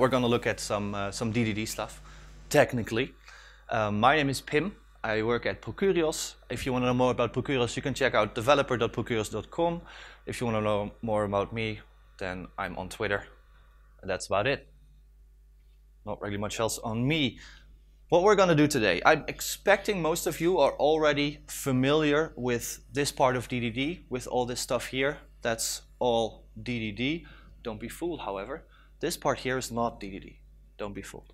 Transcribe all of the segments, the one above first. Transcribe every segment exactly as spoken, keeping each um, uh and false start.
We're going to look at some, uh, some D D D stuff, technically. Uh, my name is Pim. I work at Procurios. If you want to know more about Procurios, you can check out developer dot procurios dot com. If you want to know more about me, then I'm on Twitter. And that's about it. Not really much else on me. What we're going to do today, I'm expecting most of you are already familiar with this part of D D D, with all this stuff here. That's all D D D. Don't be fooled, however. This part here is not D D D. Don't be fooled.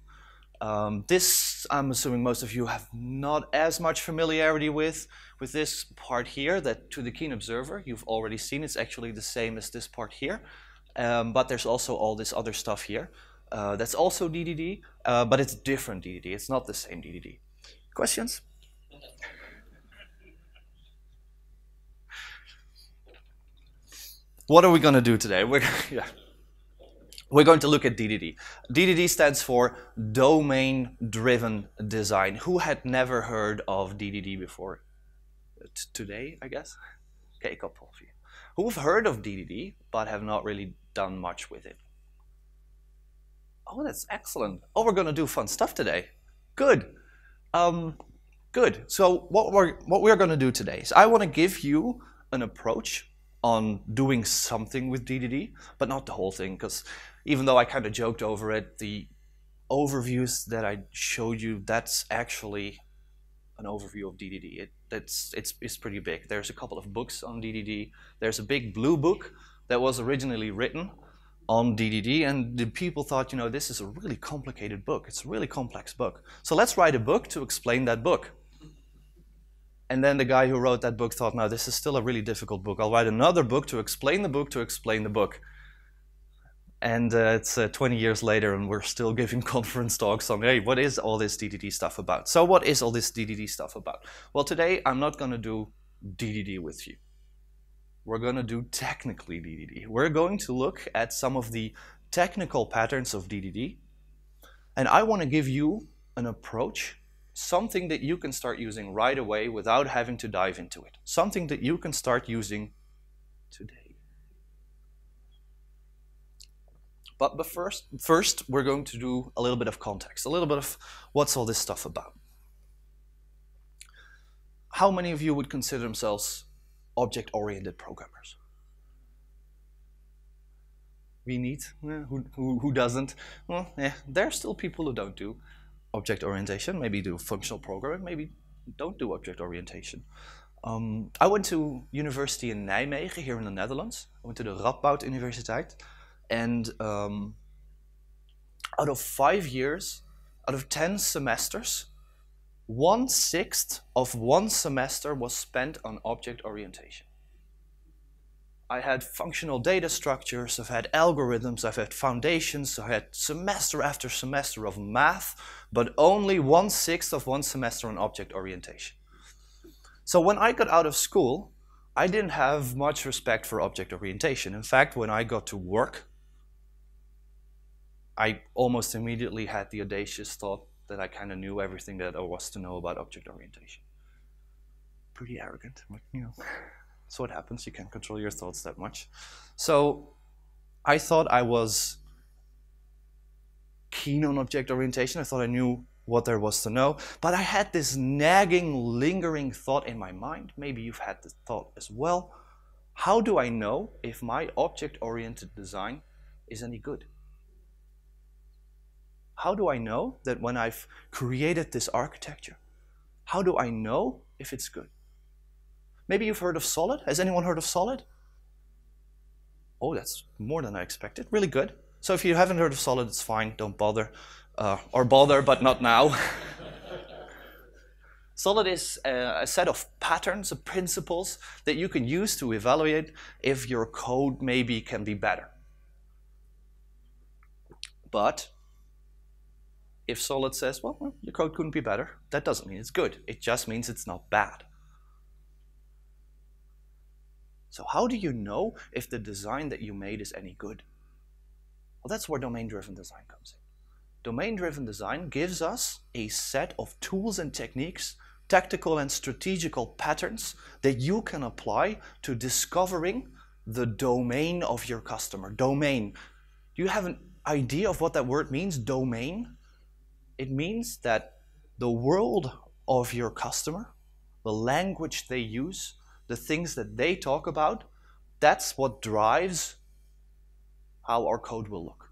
Um, this, I'm assuming most of you have not as much familiarity with. With this part here, that to the keen observer, you've already seen, it's actually the same as this part here. Um, but there's also all this other stuff here. Uh, that's also D D D, uh, but it's different D D D. It's not the same D D D. Questions? What are we going to do today? We're, yeah. We're going to look at D D D. D D D stands for Domain Driven Design. Who had never heard of D D D before? T today, I guess? Okay, a couple of you. Who've heard of D D D, but have not really done much with it? Oh, that's excellent. Oh, we're going to do fun stuff today. Good. Um, good. So what we're, what we're going to do today is I want to give you an approach on doing something with D D D, but not the whole thing, because even though I kind of joked over it, the overviews that I showed you, that's actually an overview of D D D. It, that's, it's, it's pretty big. There's a couple of books on D D D. There's a big blue book that was originally written on D D D, and the people thought, you know, this is a really complicated book. It's a really complex book. So let's write a book to explain that book. And then the guy who wrote that book thought, no, this is still a really difficult book. I'll write another book to explain the book to explain the book. And uh, it's uh, twenty years later, and we're still giving conference talks on, hey, what is all this D D D stuff about? So what is all this D D D stuff about? Well, today I'm not going to do D D D with you. We're going to do technically D D D. We're going to look at some of the technical patterns of D D D. And I want to give you an approach, something that you can start using right away without having to dive into it. Something that you can start using today. But, but first, first, we're going to do a little bit of context, a little bit of what's all this stuff about. How many of you would consider themselves object-oriented programmers? We need, eh, who, who, who doesn't? Well, eh, there are still people who don't do object orientation, maybe do functional programming, maybe don't do object orientation. Um, I went to university in Nijmegen, here in the Netherlands. I went to the Radboud Universiteit. And um, out of five years, out of ten semesters, One sixth of one semester was spent on object orientation. I had functional data structures, I've had algorithms, I've had foundations, I had semester after semester of math, but only one sixth of one semester on object orientation. So when I got out of school, I didn't have much respect for object orientation. In fact, when I got to work, I almost immediately had the audacious thought that I kind of knew everything that I was to know about object orientation. Pretty arrogant, but you know, that's what happens. You can't control your thoughts that much. So I thought I was keen on object orientation. I thought I knew what there was to know, but I had this nagging, lingering thought in my mind. Maybe you've had the thought as well. How do I know if my object-oriented design is any good? How do I know that when I've created this architecture, how do I know if it's good? Maybe you've heard of SOLID. Has anyone heard of SOLID? Oh, that's more than I expected. Really good. So if you haven't heard of SOLID, it's fine. Don't bother. Uh, or bother, but not now. SOLID is a, a set of patterns, of principles that you can use to evaluate if your code maybe can be better. But if SOLID says, well, well, your code couldn't be better, that doesn't mean it's good. It just means it's not bad. So how do you know if the design that you made is any good? Well, that's where domain-driven design comes in. Domain-driven design gives us a set of tools and techniques, tactical and strategical patterns that you can apply to discovering the domain of your customer. Domain. Do you have an idea of what that word means, domain? It means that the world of your customer, the language they use, the things that they talk about, that's what drives how our code will look.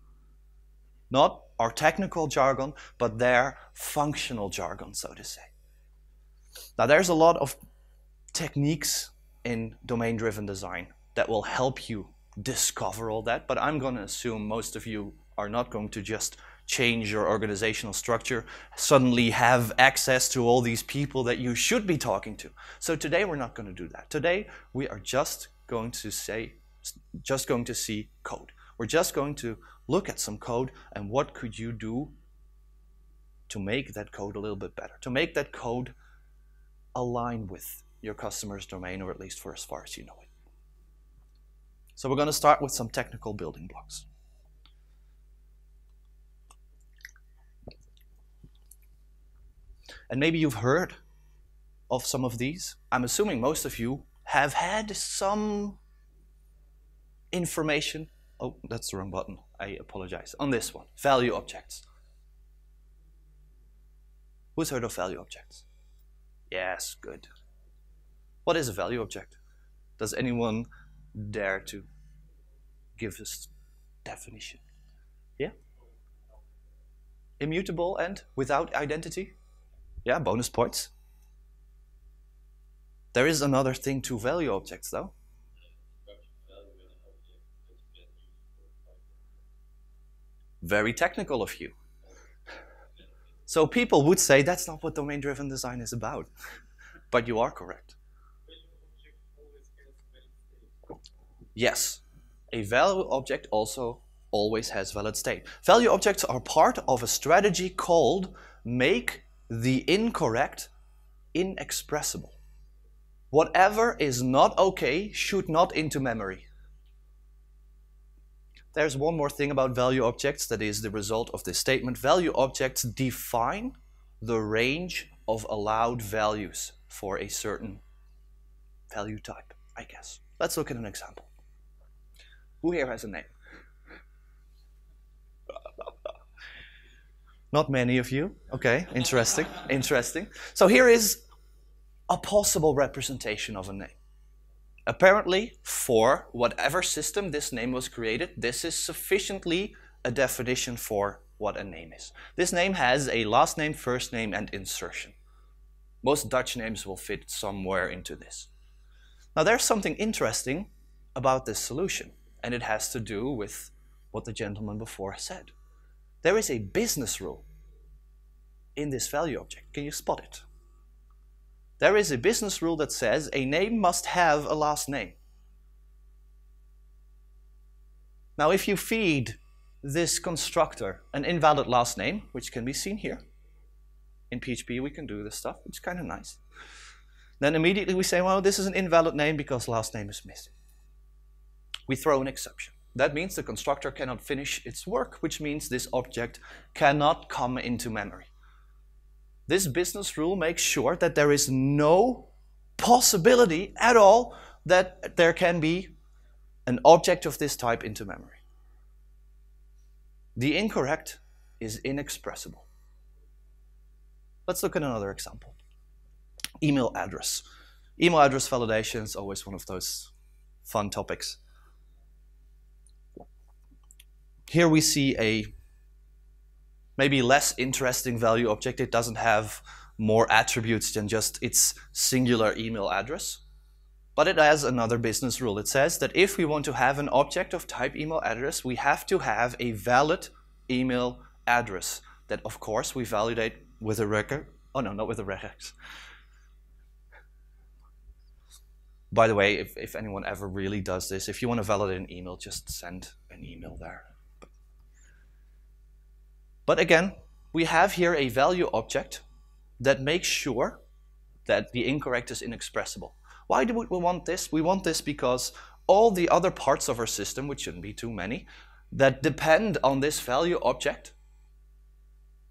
Not our technical jargon, but their functional jargon, so to say. Now, there's a lot of techniques in domain-driven design that will help you discover all that, but I'm going to assume most of you are not going to just change your organizational structure, suddenly have access to all these people that you should be talking to. So today we're not going to do that. Today we are just going to say, just going to see code. We're just going to look at some code and what could you do to make that code a little bit better, to make that code align with your customer's domain, or at least for as far as you know it. So we're going to start with some technical building blocks. And maybe you've heard of some of these. I'm assuming most of you have had some information. Oh, that's the wrong button. I apologize. On this one, value objects. Who's heard of value objects? Yes, good. What is a value object? Does anyone dare to give us definition? Yeah? Immutable and without identity? Yeah, bonus points. There is another thing to value objects, though. Very technical of you. So people would say that's not what domain-driven design is about, but you are correct. Yes, a value object also always has valid state. Value objects are part of a strategy called make the incorrect inexpressible. Whatever is not okay should not into memory. There's one more thing about value objects that is the result of this statement. Value objects define the range of allowed values for a certain value type, I guess. Let's look at an example. Who here has a name? Not many of you. Okay, interesting, interesting. So here is a possible representation of a name. Apparently, for whatever system this name was created, this is sufficiently a definition for what a name is. This name has a last name, first name, and insertion. Most Dutch names will fit somewhere into this. Now, there's something interesting about this solution, and it has to do with what the gentleman before said. There is a business rule in this value object. Can you spot it? There is a business rule that says a name must have a last name. Now, if you feed this constructor an invalid last name, which can be seen here, in P H P we can do this stuff, which is kind of nice, then immediately we say, well, this is an invalid name because last name is missing. We throw an exception. That means the constructor cannot finish its work, which means this object cannot come into memory. This business rule makes sure that there is no possibility at all that there can be an object of this type into memory. The incorrect is inexpressible. Let's look at another example. Email address. Email address validation is always one of those fun topics. Here we see a maybe less interesting value object. It doesn't have more attributes than just its singular email address. But it has another business rule. It says that if we want to have an object of type email address, we have to have a valid email address that, of course, we validate with a record. Oh, no, not with a regex. By the way, if, if anyone ever really does this, if you want to validate an email, just send an email there. But again, we have here a value object that makes sure that the incorrect is inexpressible. Why do we want this? We want this because all the other parts of our system, which shouldn't be too many, that depend on this value object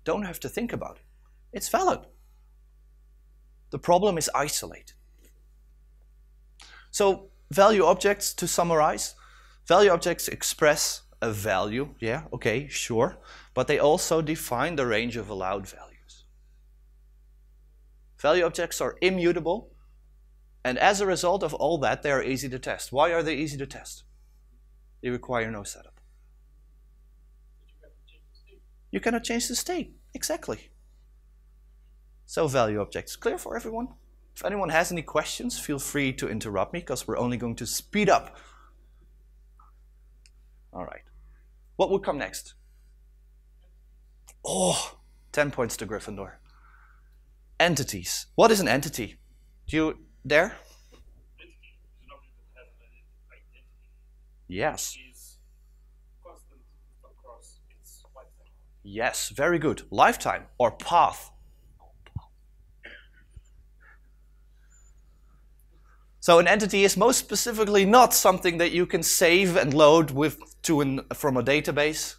don't have to think about it. It's valid. The problem is isolated. So value objects, to summarize, value objects express a value. Yeah, okay, sure. But they also define the range of allowed values. Value objects are immutable, and as a result of all that, they are easy to test. Why are they easy to test? They require no setup. You cannot change the state, exactly. So value objects, clear for everyone? If anyone has any questions, feel free to interrupt me, because we're only going to speed up. All right, what would come next? Oh, ten points to Gryffindor. Entities. What is an entity? Do you dare? Yes. Yes, very good. Lifetime or path. So an entity is most specifically not something that you can save and load with to an, from a database.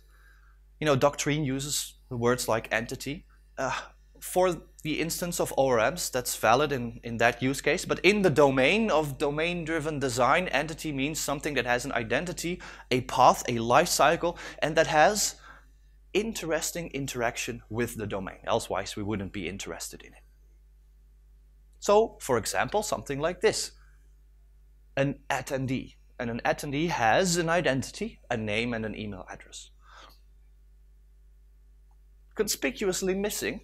You know, Doctrine uses the words like entity. Uh, for the instance of O R Ms, that's valid in, in that use case. But in the domain of domain-driven design, entity means something that has an identity, a path, a life cycle, and that has interesting interaction with the domain. Elsewise, we wouldn't be interested in it. So, for example, something like this. An attendee, and an attendee has an identity, a name, and an email address. Conspicuously missing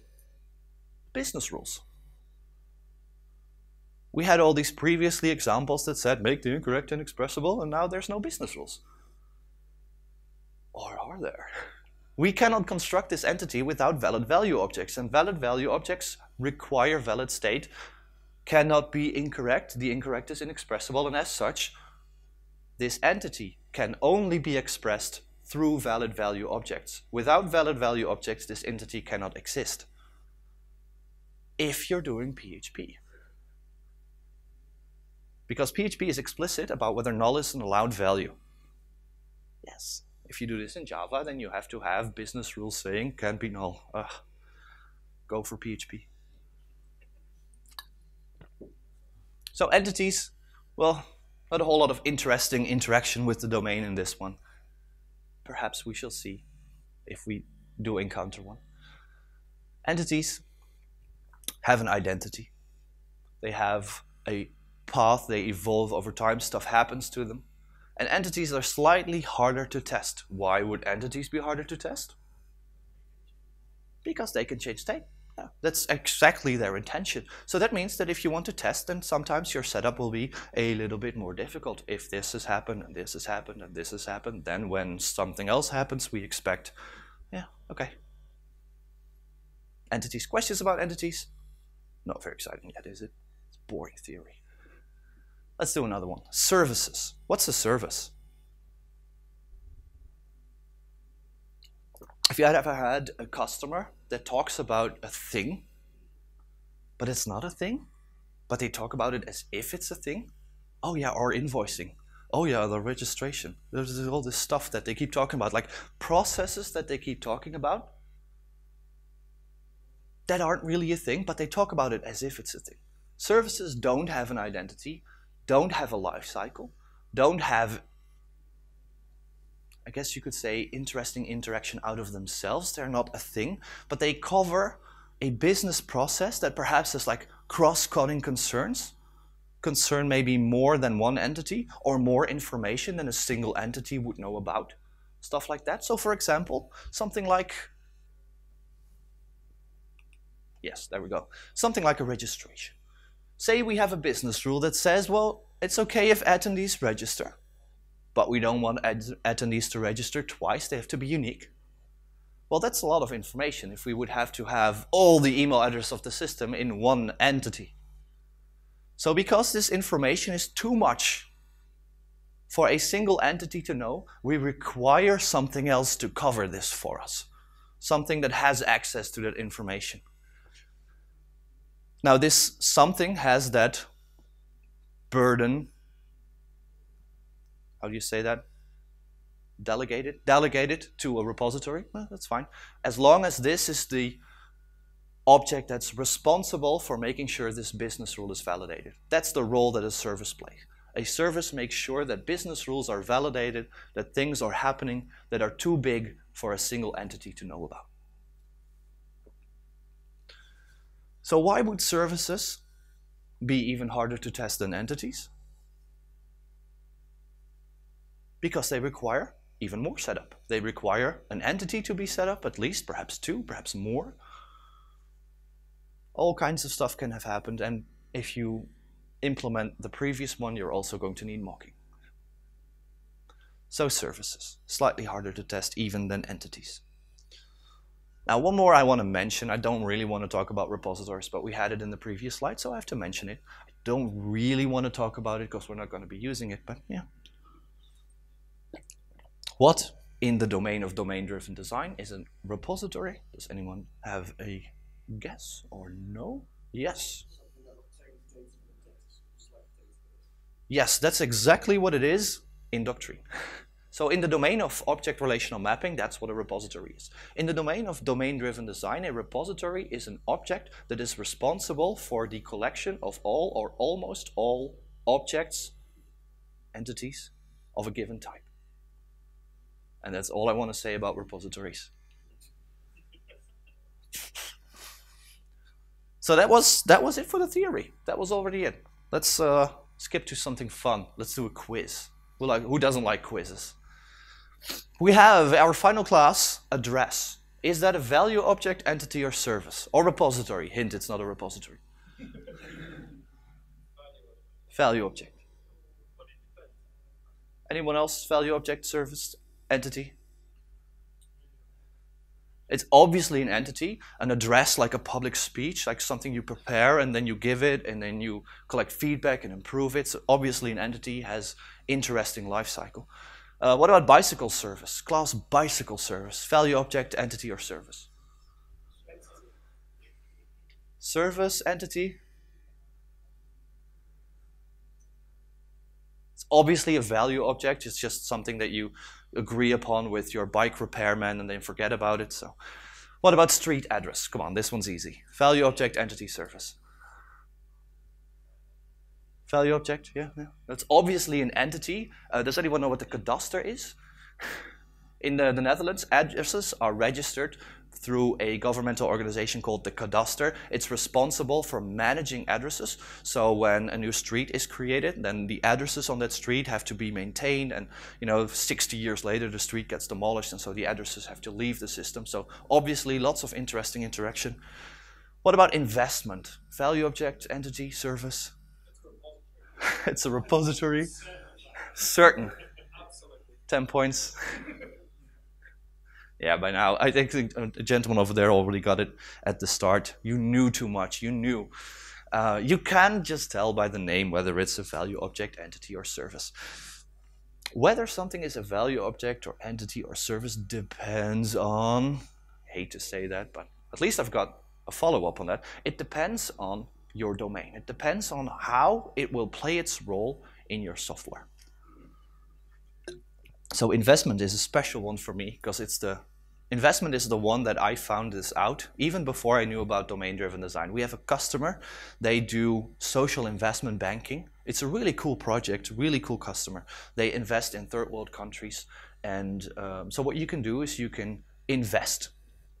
business rules. We had all these previously examples that said make the incorrect inexpressible, and now there's no business rules. Or are there? We cannot construct this entity without valid value objects, and valid value objects require valid state. Cannot be incorrect, the incorrect is inexpressible, and as such, this entity can only be expressed through valid value objects. Without valid value objects, this entity cannot exist. If you're doing P H P. Because P H P is explicit about whether null is an allowed value. Yes. If you do this in Java, then you have to have business rules saying can't be null. Ugh. Go for P H P. So entities, well, not a whole lot of interesting interaction with the domain in this one. Perhaps we shall see if we do encounter one. Entities have an identity. They have a path, they evolve over time, stuff happens to them. And entities are slightly harder to test. Why would entities be harder to test? Because they can change state. Yeah, that's exactly their intention. So that means that if you want to test, then sometimes your setup will be a little bit more difficult. If this has happened, and this has happened, and this has happened, then when something else happens, we expect, yeah, okay. Entities. Questions about entities? Not very exciting yet, is it? It's boring theory. Let's do another one. Services. What's a service? If you had ever had a customer that talks about a thing, but it's not a thing, but they talk about it as if it's a thing. Oh yeah, or invoicing. Oh yeah, the registration. There's all this stuff that they keep talking about, like processes that they keep talking about that aren't really a thing, but they talk about it as if it's a thing. Services don't have an identity, don't have a life cycle, don't have, I guess you could say, interesting interaction out of themselves. They're not a thing, but they cover a business process that perhaps is like cross-cutting concerns. Concern maybe more than one entity or more information than a single entity would know about. Stuff like that. So for example, something like, yes, there we go. Something like a registration. Say we have a business rule that says, well, it's okay if attendees register. But we don't want attendees to register twice, they have to be unique. Well, that's a lot of information if we would have to have all the email addresses of the system in one entity. So because this information is too much for a single entity to know, we require something else to cover this for us. Something that has access to that information. Now this something has that burden. How do you say that? Delegated? Delegated to a repository? Well, that's fine. As long as this is the object that's responsible for making sure this business rule is validated. That's the role that a service plays. A service makes sure that business rules are validated, that things are happening that are too big for a single entity to know about. So why would services be even harder to test than entities? Because they require even more setup. They require an entity to be set up, at least, perhaps two, perhaps more. All kinds of stuff can have happened, and if you implement the previous one, you're also going to need mocking. So services, slightly harder to test even than entities. Now one more I want to mention. I don't really want to talk about repositories, but we had it in the previous slide, so I have to mention it. I don't really want to talk about it because we're not going to be using it, but yeah. What in the domain of domain-driven design is a repository? Does anyone have a guess or no? Yes. Yes, that's exactly what it is in Doctrine. So in the domain of object relational mapping, that's what a repository is. In the domain of domain-driven design, a repository is an object that is responsible for the collection of all or almost all objects, entities of a given type. And that's all I want to say about repositories. So that was, that was it for the theory. That was already it. Let's uh, skip to something fun. Let's do a quiz. Who, like, who doesn't like quizzes? We have our final class, address. Is that a value, object, entity, or service? Or repository? Hint, it's not a repository. Value object. Anyone else? Value, object, service, entity? It's obviously an entity, an address like a public speech, like something you prepare and then you give it and then you collect feedback and improve it. So obviously an entity has interesting life cycle. Uh, what about bicycle service? Class bicycle service, value object, entity or service? Service, entity. It's obviously a value object, it's just something that you agree upon with your bike repairman and then forget about it. So what about street address? Come on, this one's easy. Value object, entity, service. Value object, yeah, yeah. That's obviously an entity. Uh, does anyone know what the Cadaster is? In the, the Netherlands, addresses are registered through a governmental organization called the Cadaster. It's responsible for managing addresses. So when a new street is created, then the addresses on that street have to be maintained, and you know, sixty years later the street gets demolished, and so the addresses have to leave the system. So obviously lots of interesting interaction. What about investment? Value object, entity, service? It's a repository. Certain. ten points. Yeah, by now, I think a gentleman over there already got it at the start. You knew too much, you knew. Uh, you can just tell by the name whether it's a value object, entity, or service. Whether something is a value object or entity or service depends on, I hate to say that, but at least I've got a follow-up on that. It depends on your domain. It depends on how it will play its role in your software. So investment is a special one for me because it's the investment is the one that I found this out even before I knew about domain-driven design. We have a customer, they do social investment banking. It's a really cool project, really cool customer. They invest in third world countries, and um, so what you can do is you can invest.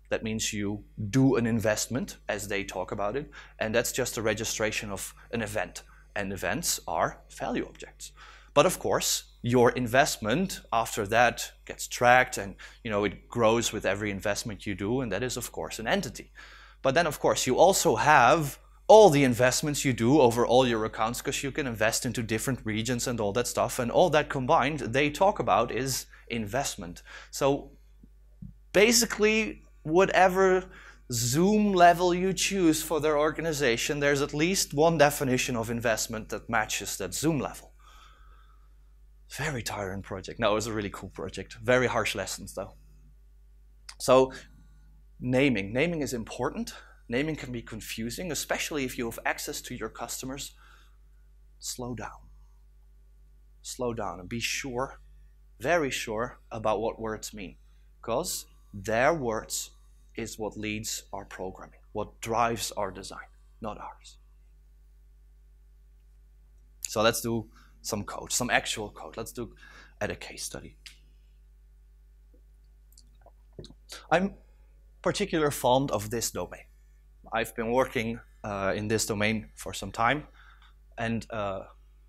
That means you do an investment as they talk about it, and that's just a registration of an event, and events are value objects. But of course, your investment after that gets tracked, and you know it grows with every investment you do, and that is of course an entity. But then of course you also have all the investments you do over all your accounts, because you can invest into different regions and all that stuff, and all that combined they talk about is investment. So basically whatever Zoom level you choose for their organization, there's at least one definition of investment that matches that Zoom level. Very tiring project. No, it was a really cool project. Very harsh lessons though. So naming. Naming is important. Naming can be confusing, especially if you have access to your customers. Slow down. Slow down and be sure, very sure about what words mean, because their words is what leads our programming, what drives our design, not ours. So let's do some code, some actual code. Let's do at a case study. I'm particularly fond of this domain. I've been working uh, in this domain for some time, and uh,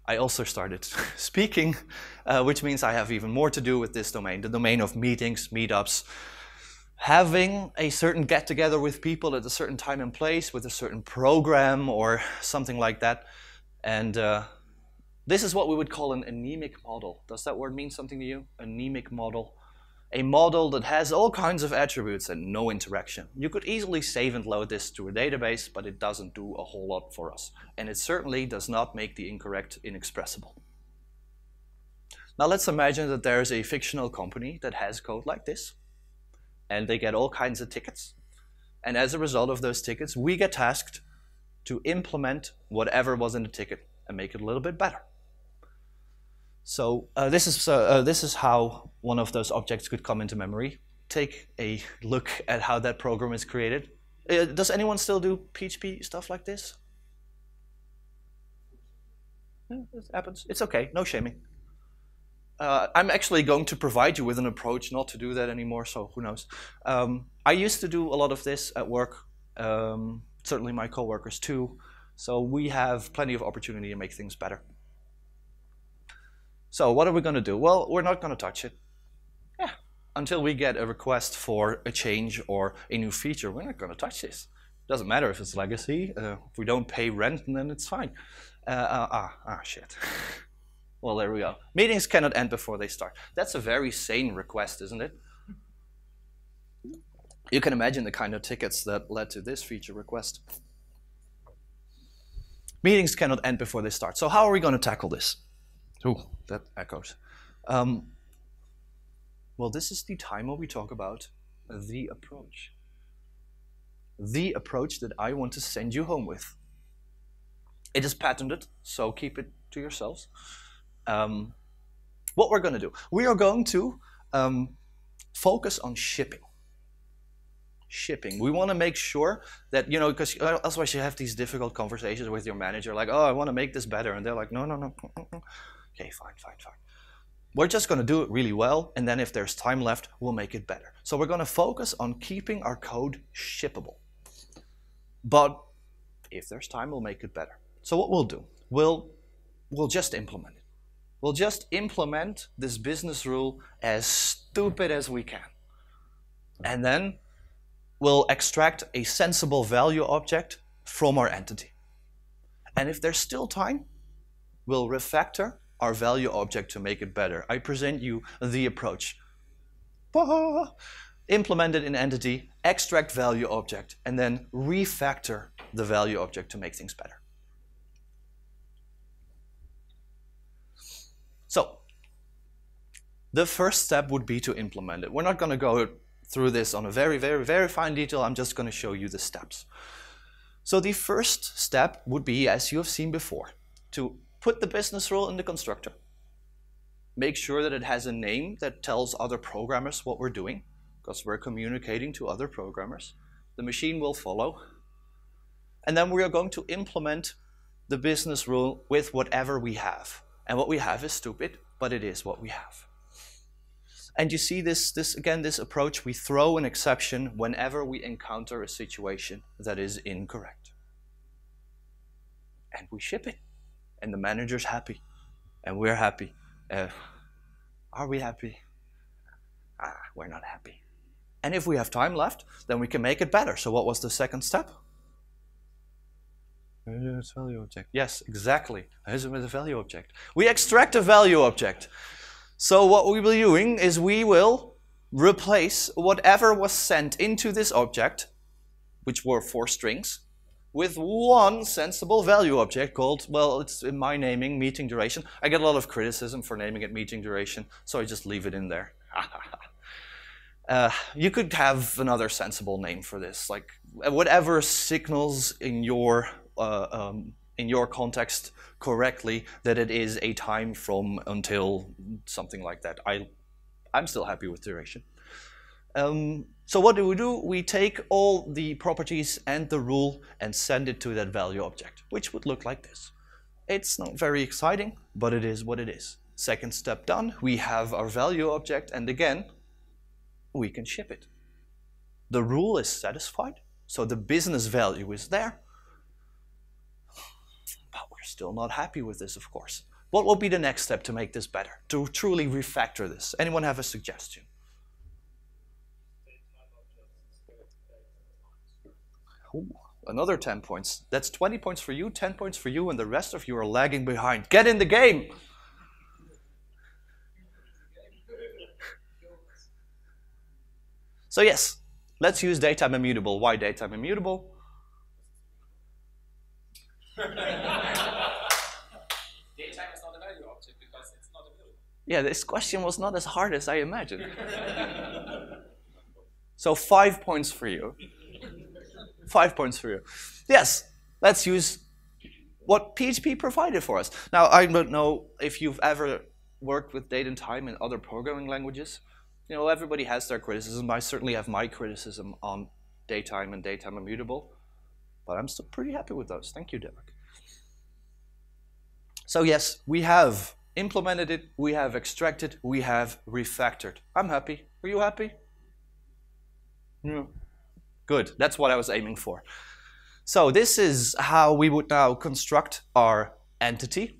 I also started speaking, uh, which means I have even more to do with this domain, the domain of meetings, meetups, having a certain get-together with people at a certain time and place with a certain program or something like that. And uh, this is what we would call an anemic model. Does that word mean something to you? Anemic model. A model that has all kinds of attributes and no interaction. You could easily save and load this to a database, but it doesn't do a whole lot for us. And it certainly does not make the incorrect inexpressible. Now let's imagine that there is a fictional company that has code like this, and they get all kinds of tickets. And as a result of those tickets, we get tasked to implement whatever was in the ticket and make it a little bit better. So uh, this is uh, uh, this is how one of those objects could come into memory. Take a look at how that program is created. Uh, does anyone still do P H P stuff like this? Yeah, it happens. It's okay. No shaming. Uh, I'm actually going to provide you with an approach not to do that anymore. So who knows? Um, I used to do a lot of this at work. Um, certainly my coworkers too. So we have plenty of opportunity to make things better. So what are we going to do? Well, we're not going to touch it. Yeah. Until we get a request for a change or a new feature, we're not going to touch this. Doesn't matter if it's legacy. Uh, if we don't pay rent, then it's fine. Uh, uh, ah, ah, shit. Well, there we go. Meetings cannot end before they start. That's a very sane request, isn't it? You can imagine the kind of tickets that led to this feature request. Meetings cannot end before they start. So how are we going to tackle this? Ooh, that echoes. Um, well, this is the time where we talk about the approach. The approach that I want to send you home with. It is patented, so keep it to yourselves. Um, what we're going to do, we are going to um, focus on shipping. Shipping. We want to make sure that, you know, because otherwise you have these difficult conversations with your manager, like, oh, I want to make this better. And they're like, no, no, no. Okay, fine, fine, fine. We're just going to do it really well, and then if there's time left, we'll make it better. So we're going to focus on keeping our code shippable. But if there's time, we'll make it better. So what we'll do, we'll, we'll just implement it. We'll just implement this business rule as stupid as we can. And then we'll extract a sensible value object from our entity. And if there's still time, we'll refactor our value object to make it better. I present you the approach. Implemented in entity, extract value object, and then refactor the value object to make things better. So the first step would be to implement it. We're not going to go through this on a very, very, very fine detail. I'm just going to show you the steps. So the first step would be, as you have seen before, to put the business rule in the constructor. Make sure that it has a name that tells other programmers what we're doing, because we're communicating to other programmers. The machine will follow. And then we are going to implement the business rule with whatever we have. And what we have is stupid, but it is what we have. And you see this, this again, this approach, we throw an exception whenever we encounter a situation that is incorrect. And we ship it. And the manager's happy, and we're happy. Uh, are we happy? Ah, we're not happy. And if we have time left, then we can make it better. So what was the second step? Here's a value object. Yes, exactly. Here's a value object. We extract a value object. So what we will be doing is we will replace whatever was sent into this object, which were four strings, with one sensible value object called, well, it's in my naming, meeting duration. I get a lot of criticism for naming it meeting duration, so I just leave it in there. uh, you could have another sensible name for this, like whatever signals in your, uh, um, in your context correctly that it is a time from until something like that. I, I'm still happy with duration. Um, so what do we do? We take all the properties and the rule and send it to that value object, which would look like this. It's not very exciting, but it is what it is. Second step done, we have our value object, and again, we can ship it. The rule is satisfied, so the business value is there. But we're still not happy with this, of course. What will be the next step to make this better, to truly refactor this? Anyone have a suggestion? Ooh, another ten points. That's twenty points for you, ten points for you, and the rest of you are lagging behind. Get in the game! So yes, let's use datetime immutable. Why datetime immutable? Yeah, this question was not as hard as I imagined. So five points for you. Five points for you. Yes, let's use what P H P provided for us. Now, I don't know if you've ever worked with date and time in other programming languages. You know, everybody has their criticism. I certainly have my criticism on datetime and datetime immutable, but I'm still pretty happy with those. Thank you, Derek. So yes, we have implemented it, we have extracted, we have refactored. I'm happy. Are you happy? Yeah. Good. That's what I was aiming for. So this is how we would now construct our entity.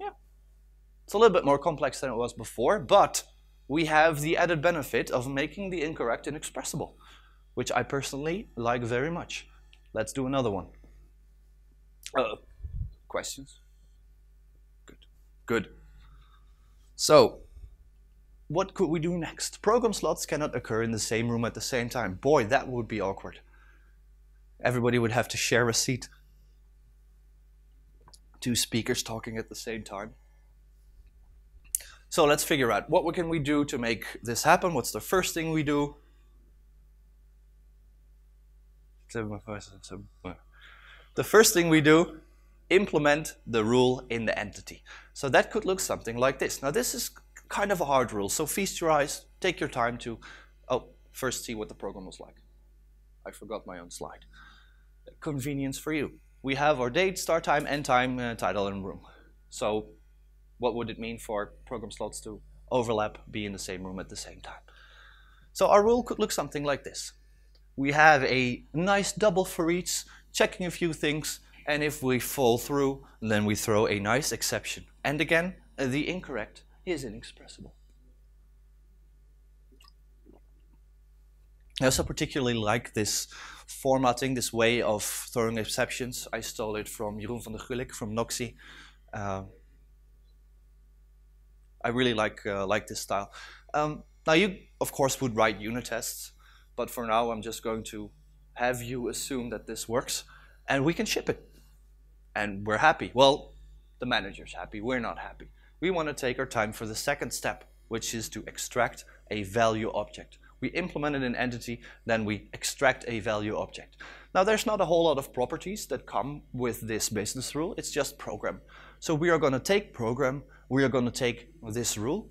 Yeah. It's a little bit more complex than it was before, but we have the added benefit of making the incorrect inexpressible, which I personally like very much. Let's do another one. Uh, questions? Good. Good. So what could we do next? Program slots cannot occur in the same room at the same time. Boy, that would be awkward. Everybody would have to share a seat. Two speakers talking at the same time. So let's figure out what can we do to make this happen. What's the first thing we do? The first thing we do, implement the rule in the entity. So that could look something like this. Now this is kind of a hard rule, so feast your eyes, take your time to, oh, first see what the program was like. I forgot my own slide. Convenience for you. We have our date, start time, end time, uh, title, and room. So what would it mean for program slots to overlap, be in the same room at the same time? So our rule could look something like this. We have a nice double for each, checking a few things, and if we fall through, then we throw a nice exception. And again, the incorrect is inexpressible. I also particularly like this formatting, this way of throwing exceptions. I stole it from Jeroen van der Gulik from Noxie. Uh, I really like uh, like this style. Um, now you, of course, would write unit tests, but for now I'm just going to have you assume that this works, and we can ship it. And we're happy. Well, the manager's happy, we're not happy. We want to take our time for the second step, which is to extract a value object. We implemented an entity, then we extract a value object. Now there's not a whole lot of properties that come with this business rule, it's just program. So we are going to take program, we are going to take this rule,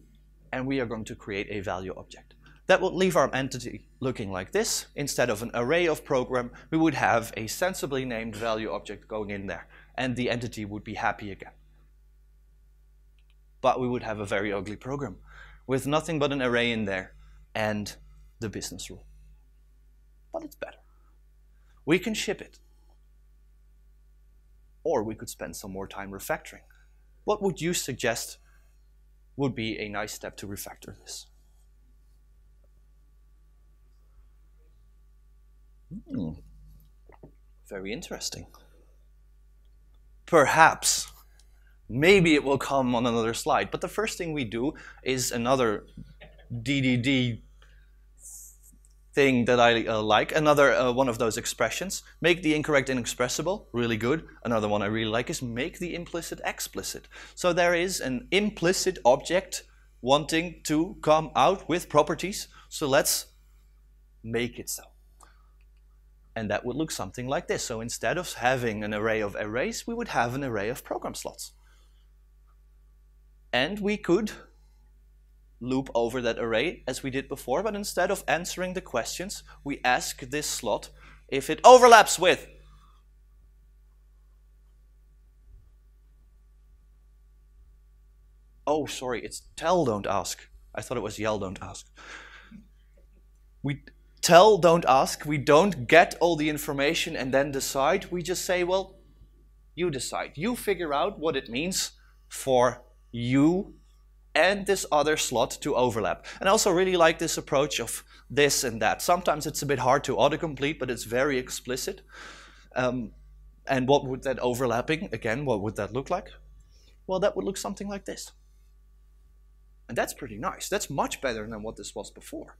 and we are going to create a value object. That would leave our entity looking like this. Instead of an array of program, we would have a sensibly named value object going in there, and the entity would be happy again. But we would have a very ugly program with nothing but an array in there and the business rule. But it's better. We can ship it. Or we could spend some more time refactoring. What would you suggest would be a nice step to refactor this? Hmm. Very interesting. Perhaps. Maybe it will come on another slide, but the first thing we do is another D D D thing that I uh, like, another uh, one of those expressions. Make the incorrect inexpressible, really good. Another one I really like is make the implicit explicit. So there is an implicit object wanting to come out with properties, so let's make it so. And that would look something like this. So instead of having an array of arrays, we would have an array of program slots. And we could loop over that array as we did before, but instead of answering the questions, we ask this slot if it overlaps with. Oh, sorry, it's tell don't ask. I thought it was yell don't ask. We tell don't ask. We don't get all the information and then decide. We just say, well, you decide. You figure out what it means for you and this other slot to overlap. And I also really like this approach of this and that. Sometimes it's a bit hard to autocomplete, but it's very explicit. Um, and what would that overlapping, again, what would that look like? Well, that would look something like this. And that's pretty nice. That's much better than what this was before.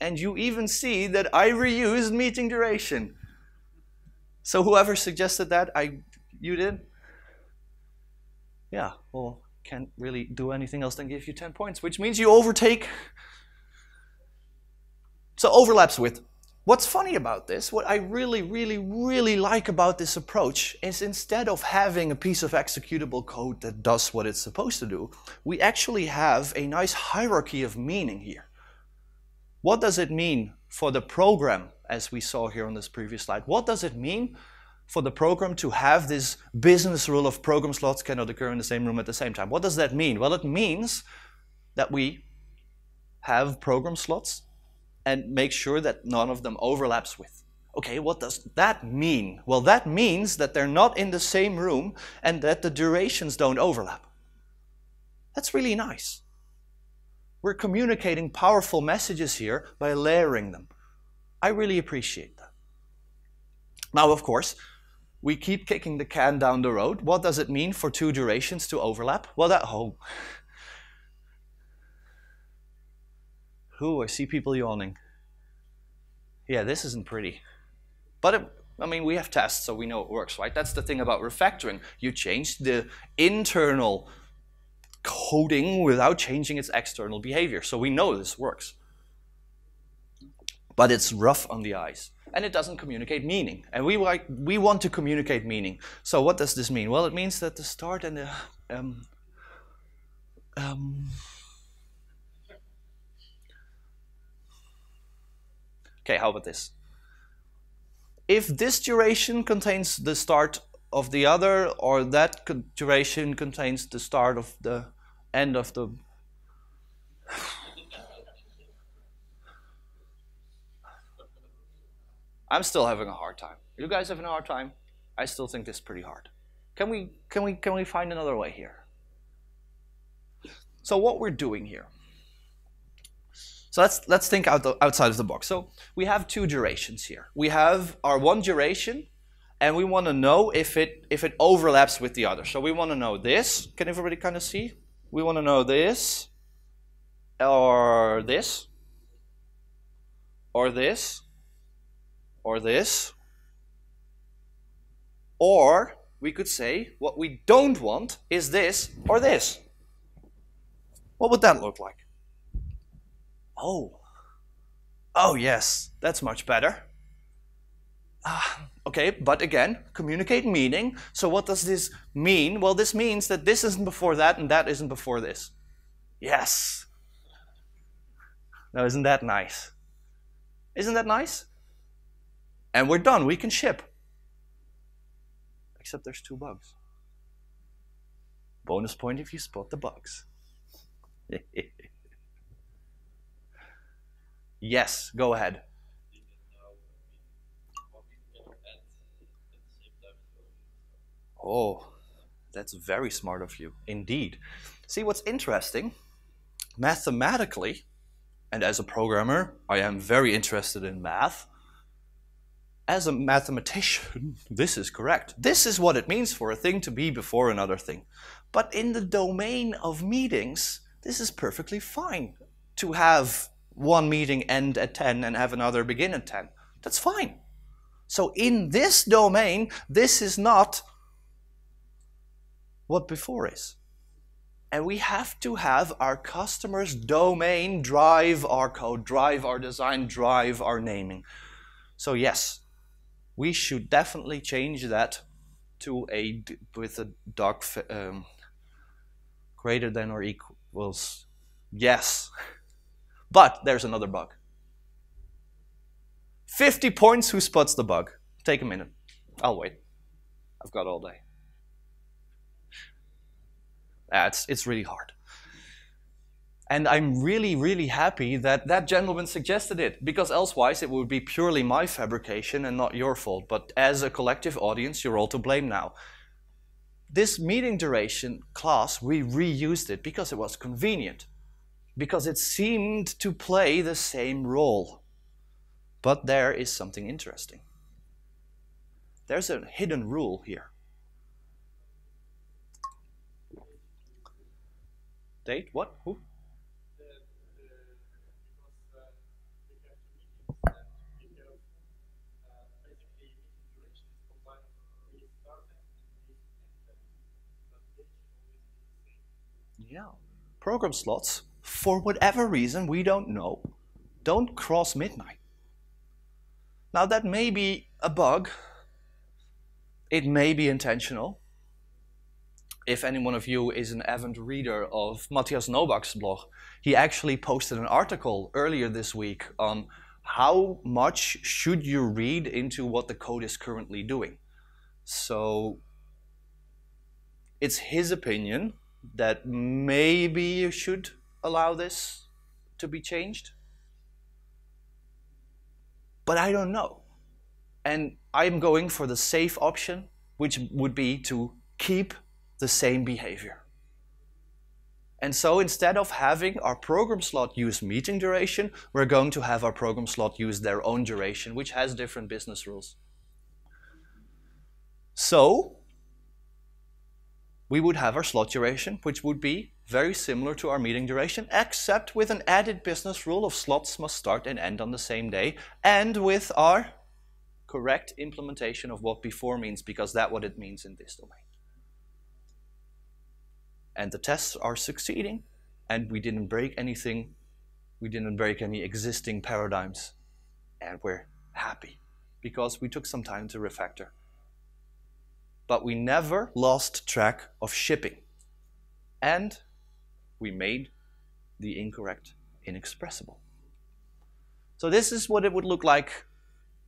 And you even see that I reused meeting duration. So whoever suggested that, I, you did? Yeah, well, can't really do anything else than give you ten points, which means you overtake. So overlaps with. What's funny about this, what I really, really, really like about this approach is instead of having a piece of executable code that does what it's supposed to do, we actually have a nice hierarchy of meaning here. What does it mean for the program, as we saw here on this previous slide? What does it mean for the program to have this business rule of program slots cannot occur in the same room at the same time? What does that mean? Well, it means that we have program slots and make sure that none of them overlaps with. Okay, what does that mean? Well, that means that they're not in the same room and that the durations don't overlap. That's really nice. We're communicating powerful messages here by layering them. I really appreciate that. Now, of course, we keep kicking the can down the road. What does it mean for two durations to overlap? Well, that oh. Ooh, I see people yawning. Yeah, this isn't pretty. But, it, I mean, we have tests, so we know it works, right? That's the thing about refactoring. You change the internal coding without changing its external behavior. So we know this works. But it's rough on the eyes. And it doesn't communicate meaning. And we, like, we want to communicate meaning. So what does this mean? Well, it means that the start and the... Um, um, Okay, how about this? If this duration contains the start of the other, or that duration contains the start of the end of the... I'm still having a hard time. You guys having a hard time? I still think this is pretty hard. Can we, can we, can we find another way here? So what we're doing here. So let's, let's think out the, outside of the box. So we have two durations here. We have our one duration, and we want to know if it, if it overlaps with the other. So we want to know this. Can everybody kind of see? We want to know this, or this, or this, or this. Or we could say what we don't want is this or this. What would that look like? Oh, oh yes, that's much better. Ah, okay, but again, communicate meaning. So what does this mean? Well, this means that this isn't before that and that isn't before this. Yes. Now, isn't that nice? Isn't that nice? And we're done, we can ship. Except there's two bugs. Bonus point if you spot the bugs. Yes, go ahead. Oh, that's very smart of you, indeed. See, what's interesting, mathematically, and as a programmer, I am very interested in math. As a mathematician, this is correct. This is what it means for a thing to be before another thing. But in the domain of meetings, this is perfectly fine to have one meeting end at ten and have another begin at ten. That's fine. So in this domain, this is not what before is. And we have to have our customers' domain drive our code, drive our design, drive our naming. So yes, we should definitely change that to a, with a doc um, greater than or equals, yes. But there's another bug. fifty points, who spots the bug? Take a minute. I'll wait. I've got all day. yeah, it's, it's really hard. And I'm really, really happy that that gentleman suggested it, because elsewise it would be purely my fabrication and not your fault. But as a collective audience, you're all to blame now. This meeting duration class, we reused it because it was convenient, because it seemed to play the same role. But there is something interesting. There's a hidden rule here. Date? What? Who? Yeah. Program slots, for whatever reason we don't know, don't cross midnight. Now that may be a bug. It may be intentional. If any one of you is an avid reader of Matthias Nowak's blog, he actually posted an article earlier this week on how much should you read into what the code is currently doing. So it's his opinion that maybe you should allow this to be changed. But I don't know. And I'm going for the safe option, which would be to keep the same behavior. And so instead of having our program slot use meeting duration, we're going to have our program slot use their own duration, which has different business rules. So we would have our slot duration, which would be very similar to our meeting duration, except with an added business rule of slots must start and end on the same day, and with our correct implementation of what before means, because that's what it means in this domain. And the tests are succeeding, and we didn't break anything. We didn't break any existing paradigms, and we're happy, because we took some time to refactor. But we never lost track of shipping. And we made the incorrect inexpressible. So this is what it would look like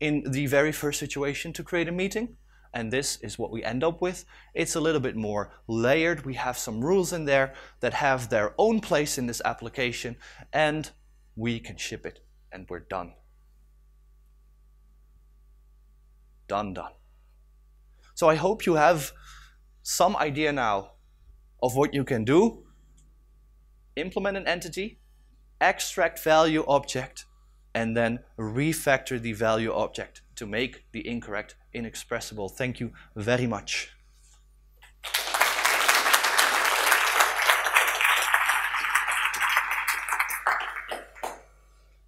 in the very first situation to create a meeting. And this is what we end up with. It's a little bit more layered. We have some rules in there that have their own place in this application. And we can ship it. And we're done. Done, done. So I hope you have some idea now of what you can do. Implement an entity, extract value object, and then refactor the value object to make the incorrect inexpressible. Thank you very much.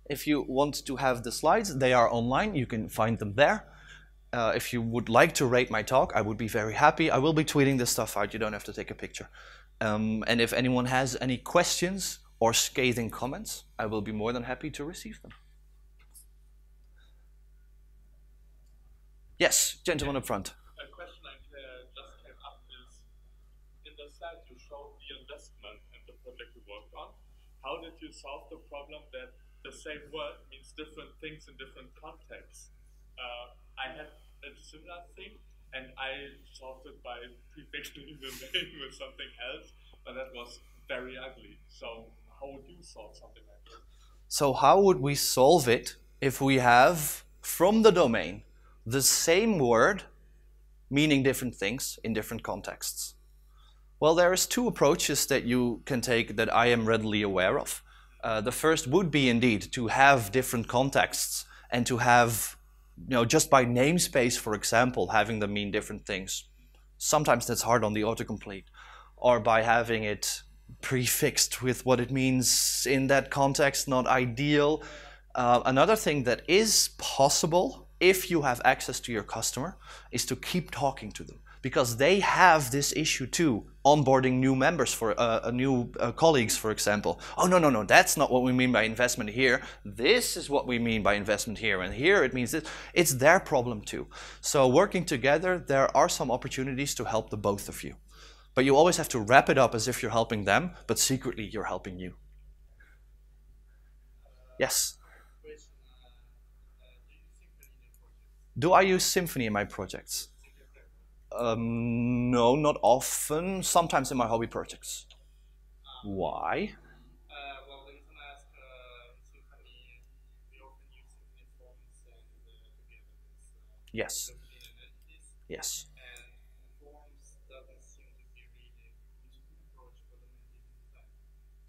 If you want to have the slides, they are online. You can find them there. Uh, if you would like to rate my talk, I would be very happy. I will be tweeting this stuff out. You don't have to take a picture. Um, and if anyone has any questions or scathing comments, I will be more than happy to receive them. Yes, gentleman up front. A question that uh, just came up is, in the slide you showed the investment in the project you worked on. How did you solve the problem that the same word means different things in different contexts? Uh, I had a similar thing, and I solved it by prefixing the name with something else, but that was very ugly. So how would you solve something like that? So how would we solve it if we have, from the domain, the same word meaning different things in different contexts? Well, there is two approaches that you can take that I am readily aware of. Uh, the first would be indeed to have different contexts and to have, you know, just by namespace, for example, having them mean different things. Sometimes that's hard on the autocomplete. Or by having it prefixed with what it means in that context, not ideal. Uh, another thing that is possible, if you have access to your customer, is to keep talking to them. Because they have this issue too, onboarding new members, for uh, new uh, colleagues, for example. Oh, no, no, no, that's not what we mean by investment here. This is what we mean by investment here. And here it means this. It's their problem too. So working together, there are some opportunities to help the both of you. But you always have to wrap it up as if you're helping them, but secretly you're helping you. Yes? Do I use Symfony in my projects? Um, no, not often. Sometimes in my hobby projects. Um, Why? Uh, well, the internet, uh, Symfony, we often use it in forms and uh, together with uh, yes. European entities. Yes. And forms doesn't seem to be really a good approach for the design.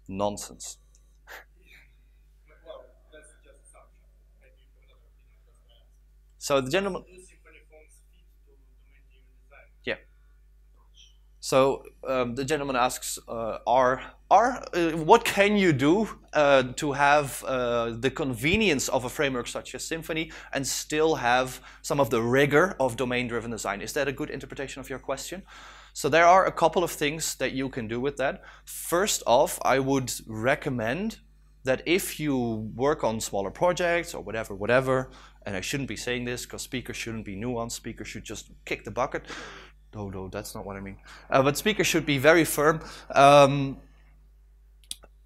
Nonsense. Well, that's just assumption. I do have another opinion on that. So the gentleman. So um, the gentleman asks, uh, are, are, uh, what can you do uh, to have uh, the convenience of a framework such as Symfony and still have some of the rigor of domain-driven design? Is that a good interpretation of your question? So there are a couple of things that you can do with that. First off, I would recommend that if you work on smaller projects or whatever, whatever, and I shouldn't be saying this because speakers shouldn't be nuanced, speakers should just kick the bucket. No, no, that's not what I mean. Uh, but speakers should be very firm. Um,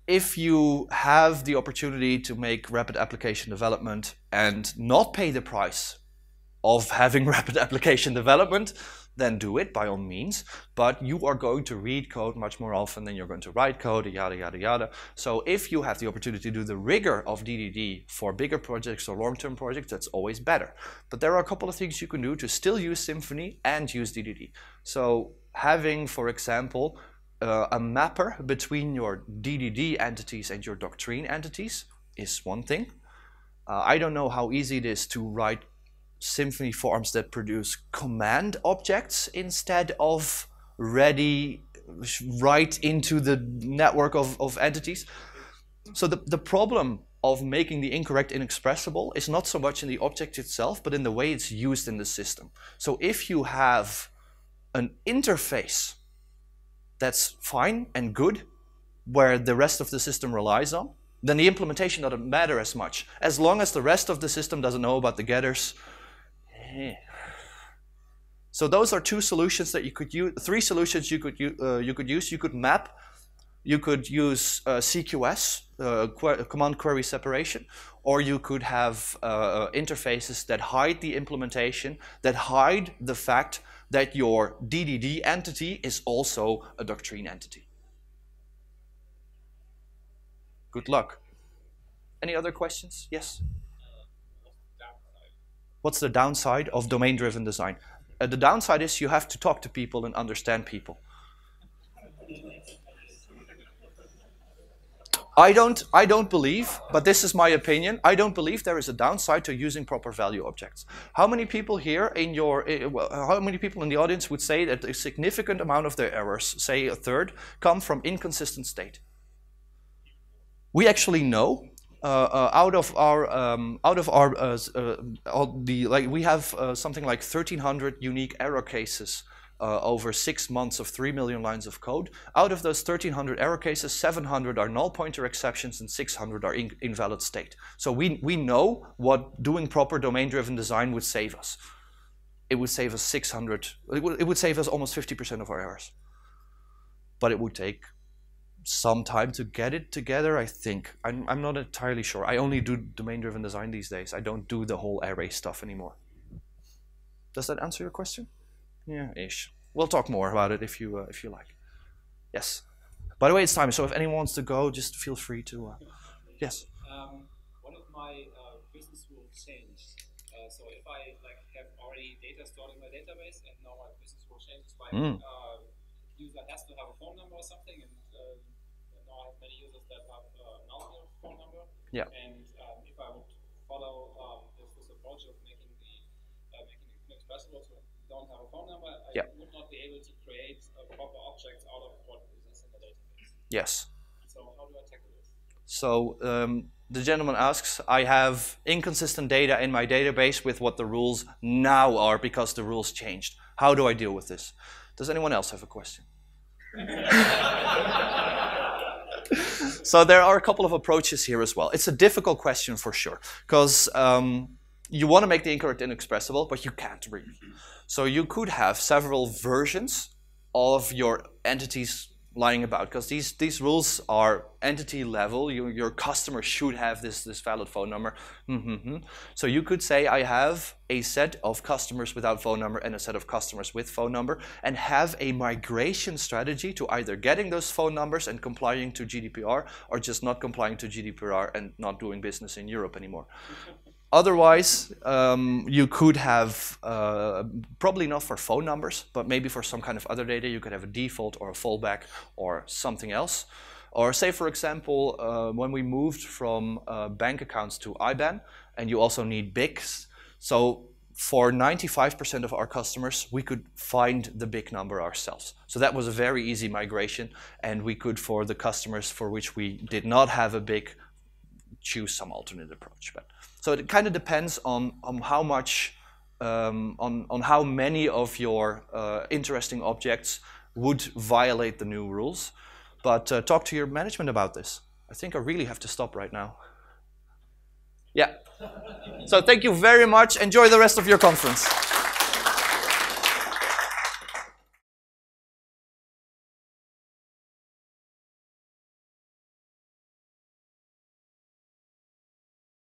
if you have the opportunity to make rapid application development and not pay the price of having rapid application development, then do it by all means. But you are going to read code much more often than you're going to write code, yada, yada, yada. So if you have the opportunity to do the rigor of D D D for bigger projects or long-term projects, that's always better. But there are a couple of things you can do to still use Symfony and use D D D. So having, for example, uh, a mapper between your D D D entities and your Doctrine entities is one thing. Uh, I don't know how easy it is to write Symfony forms that produce command objects instead of ready right into the network of, of entities. So the, the problem of making the incorrect inexpressible is not so much in the object itself, but in the way it's used in the system. So if you have an interface that's fine and good, where the rest of the system relies on, then the implementation doesn't matter as much. As long as the rest of the system doesn't know about the getters. So those are two solutions that you could use, three solutions you could, uh, you could use. You could map, you could use uh, C Q S, uh, qu command query separation, or you could have uh, interfaces that hide the implementation, that hide the fact that your D D D entity is also a Doctrine entity. Good luck. Any other questions? Yes? What's the downside of domain-driven design? Uh, the downside is you have to talk to people and understand people. I don't, I don't believe, but this is my opinion, I don't believe there is a downside to using proper value objects. How many people here in your, uh, well, how many people in the audience would say that a significant amount of their errors, say a third, come from inconsistent state? We actually know. Uh, uh, out of our, um, out of our, uh, uh, all the like, we have uh, something like thirteen hundred unique error cases uh, over six months of three million lines of code. Out of those thirteen hundred error cases, seven hundred are null pointer exceptions and six hundred are in invalid state. So we we know what doing proper domain-driven design would save us. It would save us six hundred. It would, it would save us almost fifty percent of our errors. But it would take some time to get it together, I think. I'm, I'm not entirely sure. I only do domain-driven design these days. I don't do the whole array stuff anymore. Does that answer your question? Yeah, ish. We'll talk more about it if you uh, if you like. Yes. By the way, it's time. So if anyone wants to go, just feel free to. Uh... Yes. Um, one of my uh, business rules changed. Uh, so if I like have already data stored in my database, and now my business rule changes, my mm. uh, user has to have a phone number or something, and uh, I have many users that have uh, now their phone number, yeah. And um, if I would follow um, this, this approach of making the uh, making it inexpressible so you don't have a phone number, I yeah. would not be able to create uh, proper objects out of what is in the database. Yes. So how do I tackle this? So um, the gentleman asks, I have inconsistent data in my database with what the rules now are because the rules changed. How do I deal with this? Does anyone else have a question? So there are a couple of approaches here as well. It's a difficult question for sure, because um, you want to make the incorrect inexpressible, but you can't really. So you could have several versions of your entity's lying about, because these these rules are entity level. You, your customer should have this this valid phone number. Mm-hmm-hmm. So you could say I have a set of customers without phone number and a set of customers with phone number, and have a migration strategy to either getting those phone numbers and complying to G D P R, or just not complying to G D P R and not doing business in Europe anymore. Otherwise, um, you could have, uh, probably not for phone numbers, but maybe for some kind of other data, you could have a default or a fallback or something else. Or say, for example, uh, when we moved from uh, bank accounts to I B A N, and you also need B I Cs. So for ninety-five percent of our customers, we could find the B I C number ourselves. So that was a very easy migration, and we could, for the customers for which we did not have a B I C, choose some alternate approach. But so it kind of depends on, on how much, um, on, on how many of your uh, interesting objects would violate the new rules. But uh, talk to your management about this. I think I really have to stop right now. Yeah. So thank you very much. Enjoy the rest of your conference.